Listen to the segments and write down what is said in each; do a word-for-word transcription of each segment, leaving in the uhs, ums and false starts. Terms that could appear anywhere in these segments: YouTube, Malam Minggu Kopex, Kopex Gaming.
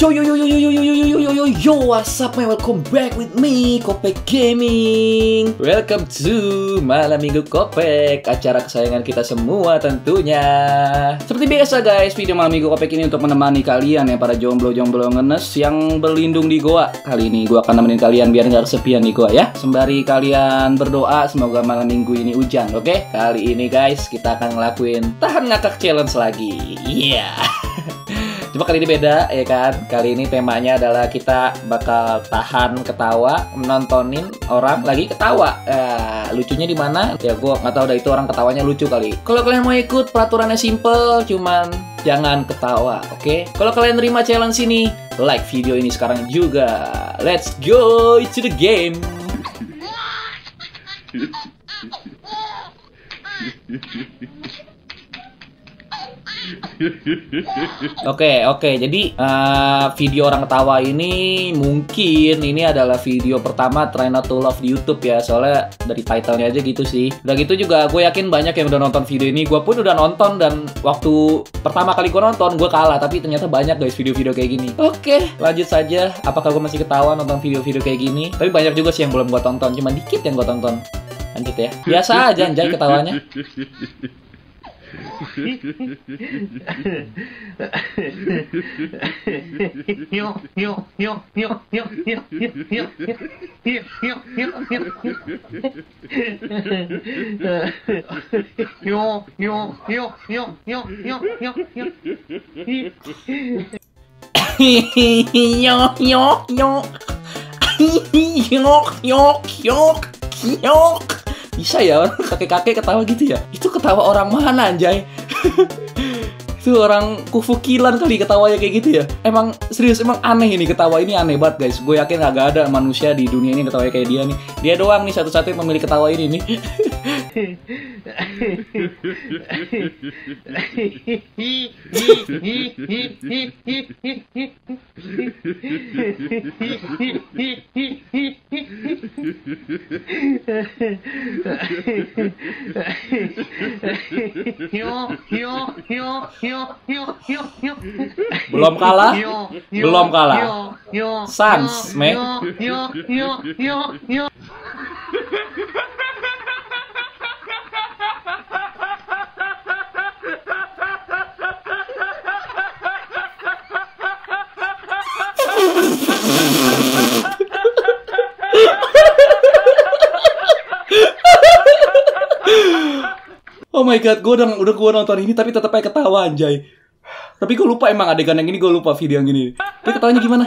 Yo yo yo yo yo yo yo yo yo yo yo yo what's up man, welcome back with me Kopex Gaming. Welcome to Malam Minggu Kopex, acara kesayangan kita semua tentunya. Seperti biasa guys, video Malam Minggu Kopex ini untuk menemani kalian ya para jomblo-jomblo ngenes yang berlindung di goa. Kali ini gua akan nemenin kalian biar nggak kesepian di goa ya. Sembari kalian berdoa semoga malam minggu ini hujan, oke? Okay? Kali ini guys kita akan ngelakuin tahan ngakak challenge lagi. Iya. Yeah. Coba kali ini beda ya kan. Kali ini temanya adalah kita bakal tahan ketawa menontonin orang lagi ketawa. Nah, lucunya di mana? Ya gue nggak tahu, dari itu orang ketawanya lucu kali. Kalau kalian mau ikut, peraturannya simple, cuman jangan ketawa, oke? Okay? Kalau kalian terima challenge ini, like video ini sekarang juga. Let's go to the game. Oke, oke. Jadi uh, video orang ketawa ini mungkin ini adalah video pertama Try Not To Love di YouTube ya. Soalnya dari title-nya aja gitu sih. Udah gitu juga gue yakin banyak yang udah nonton video ini. Gue pun udah nonton, dan waktu pertama kali gue nonton gue kalah. Tapi ternyata banyak guys video-video kayak gini. Oke, lanjut saja. Apakah gue masih ketawa nonton video-video kayak gini? Tapi banyak juga sih yang belum gue tonton. Cuma dikit yang gue tonton. Lanjut ya. Biasa aja anjay ketawanya. Bisa ya orang kakek-kakek ketawa gitu ya? Itu ketawa orang mana anjay? Itu orang kufukilan kali ketawanya kayak gitu ya? Emang serius, emang aneh ini, ketawa ini aneh banget guys. Gue yakin gak ada manusia di dunia ini ketawanya kayak dia nih. Dia doang nih satu-satunya pemilik ketawa ini nih. Belum kalah, belum kalah. Sans, meh. Oh my god, gue udah, udah gue nonton ini tapi tetep aja ketawa anjay. Tapi gue lupa emang adegan yang ini, gue lupa video yang ini. Tapi ketawanya gimana?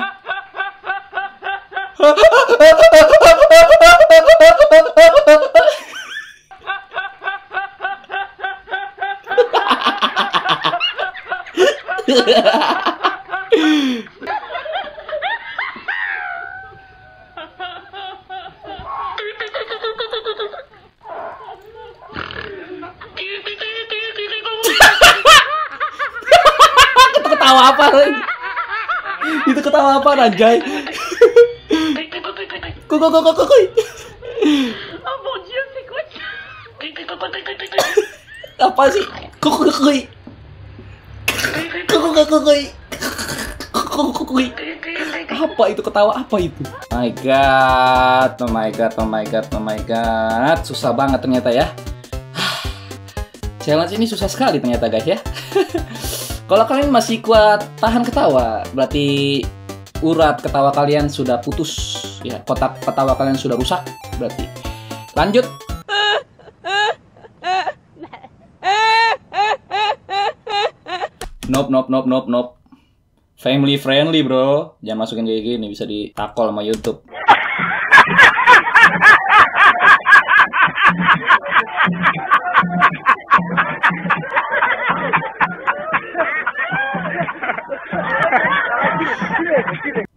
Apa itu ketawa apa anjay? Kok kok kok kok apa sih? Kok kok kok kok kok apa itu ketawa apa itu? My god, oh my god, oh my god, oh my god, susah banget ternyata ya. Challenge ini susah sekali ternyata guys ya. Kalau kalian masih kuat tahan ketawa, berarti urat ketawa kalian sudah putus, ya kotak ketawa kalian sudah rusak, berarti. Lanjut. Nope, nope, nope, nope, nope. Family friendly bro, jangan masukin kayak gini, bisa ditakol sama YouTube.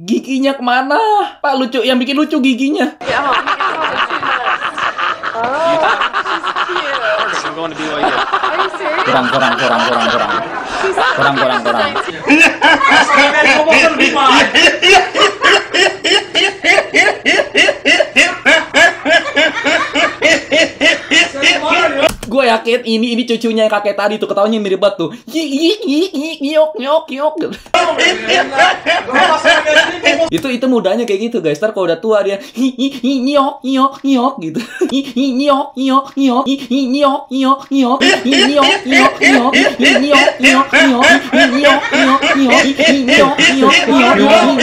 Giginya kemana? Pak lucu, yang bikin lucu giginya. Kurang, kurang, kurang, kurang, kurang. Kurang, kurang, kurang. Gue yakin ini ini cucunya yang kakek tadi tuh ketawanya mirip banget tuh. Yik yik yik yik yok yok yok. Itu itu mudanya kayak gitu guys. Ntar kalau udah tua dia hi hi hi nyok nyok nyok gitu. Hi hi nyok nyok nyok hi hi nyok nyok nyok hi nyok nyok nyok hi nyok nyok nyok hi nyok nyok nyok hi nyok nyok nyok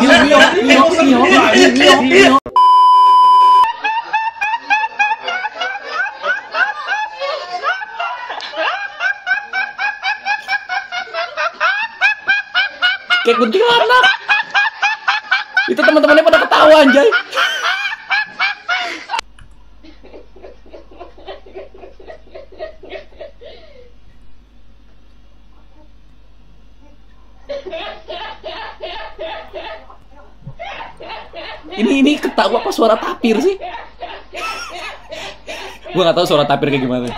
hi nyok nyok nyok. Kayak kuntilanak. Itu teman-temannya pada ketawa anjay. Ini ini ketawa apa suara tapir sih? Gua nggak tahu suara tapir kayak gimana.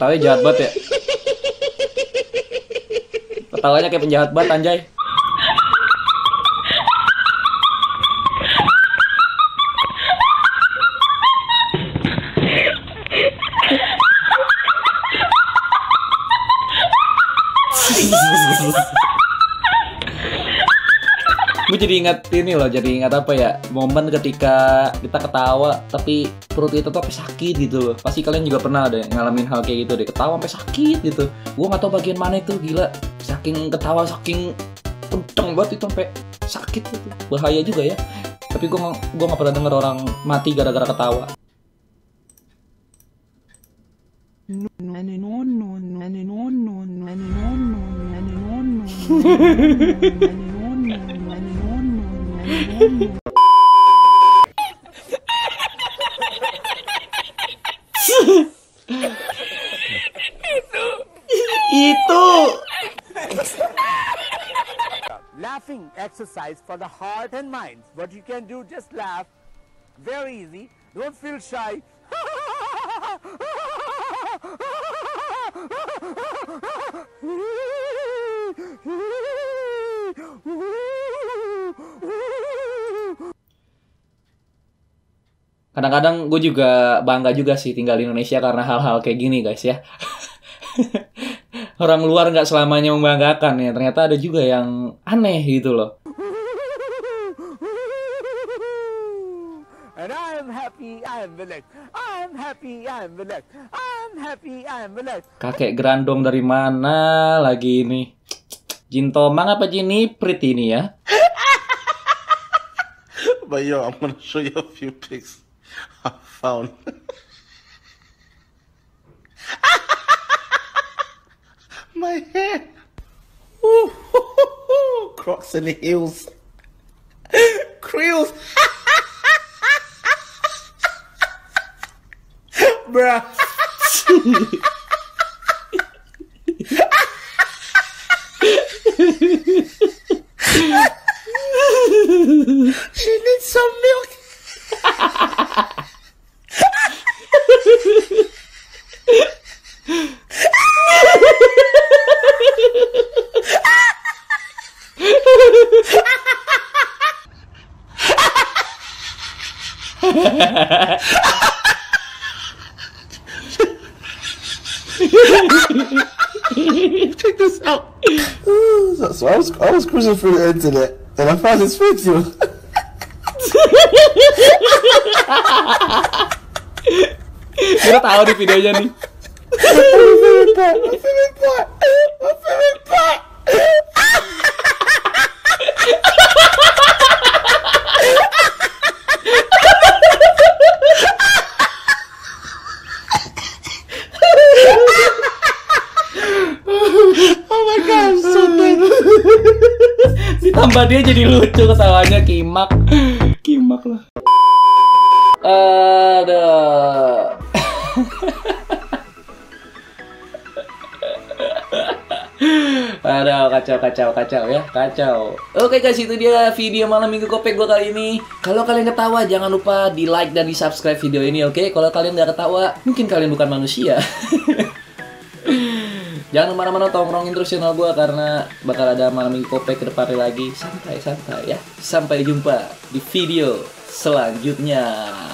Ketawanya jahat banget ya. Ketawanya kayak penjahat banget anjay. Gue jadi ingat ini loh, jadi ingat apa ya, momen ketika kita ketawa tapi perut kita tuh sampai sakit gitu loh. Pasti kalian juga pernah ada yang ngalamin hal kayak gitu deh, ketawa sampai sakit gitu. Gue nggak tahu bagian mana itu, gila, saking ketawa saking kenceng banget itu sampai sakit gitu. Bahaya juga ya. Tapi gue gue nggak pernah denger orang mati gara-gara ketawa. Itu laughing exercise for the heart and mind. What you can do, just laugh. Very easy. Don't feel shy. Kadang-kadang gue juga bangga juga sih tinggal di Indonesia karena hal-hal kayak gini guys ya. Orang luar nggak selamanya membanggakan ya, ternyata ada juga yang aneh gitu loh. And I am happy, I am relaxed. I am happy, I am relaxed. I am happy, I am relaxed. Kakek Grandong dari mana lagi ini? Jintomang apa Jiniprit ini ya? But yo, I'm gonna show you a few pics I found. My hair. Crocs in the heels. Creels. Bruh. She needs some milk. Check this out. So I was I was cruising through the internet and I found this video. Kita tahu di videonya nih. Ditambah dia jadi lucu ketawanya, kimak kimak lah. Ada aduh, kacau, kacau, kacau ya, kacau. Oke guys, itu dia video malam minggu Kopex gue kali ini. Kalau kalian ketawa, jangan lupa di like dan di subscribe video ini, oke? Kalau kalian nggak ketawa, mungkin kalian bukan manusia. Jangan kemana-mana, tongkrongin terus channel gue karena bakal ada Malam Minggu Kopex kedepannya lagi. Santai-santai ya. Sampai jumpa di video selanjutnya.